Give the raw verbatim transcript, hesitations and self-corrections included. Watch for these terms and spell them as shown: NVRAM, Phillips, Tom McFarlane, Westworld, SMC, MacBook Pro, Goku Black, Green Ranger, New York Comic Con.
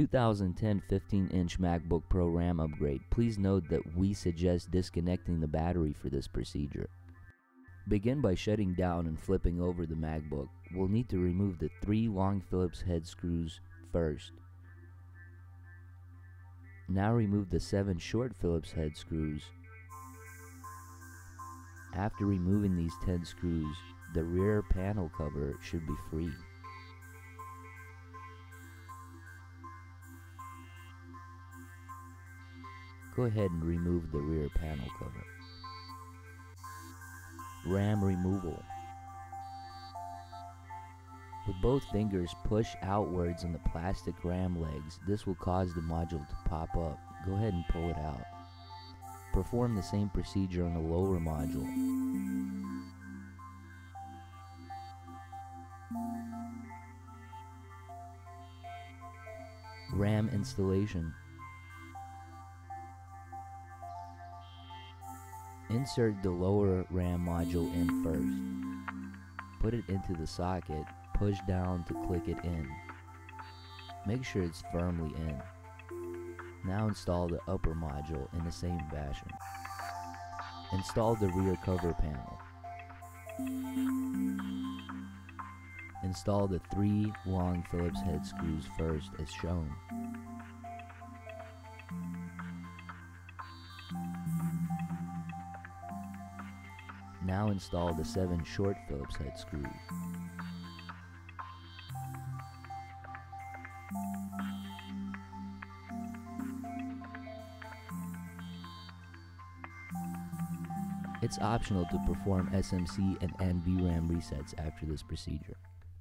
two thousand ten fifteen inch MacBook Pro RAM upgrade. Please note that we suggest disconnecting the battery for this procedure. Begin by shutting down and flipping over the MacBook. We'll need to remove the three long Phillips head screws first. Now remove the seven short Phillips head screws. After removing these ten screws, the rear panel cover should be free. Go ahead and remove the rear panel cover. RAM removal. With both fingers, push outwards on the plastic RAM legs. This will cause the module to pop up. Go ahead and pull it out. Perform the same procedure on the lower module. RAM installation. Insert the lower RAM module in first. Put it into the socket. Push down to click it in. Make sure it's firmly in. Now install the upper module in the same fashion. Install the rear cover panel. Install the three long Phillips head screws first as shown. Now install the seven short Phillips head screws. It's optional to perform S M C and N V RAM resets after this procedure.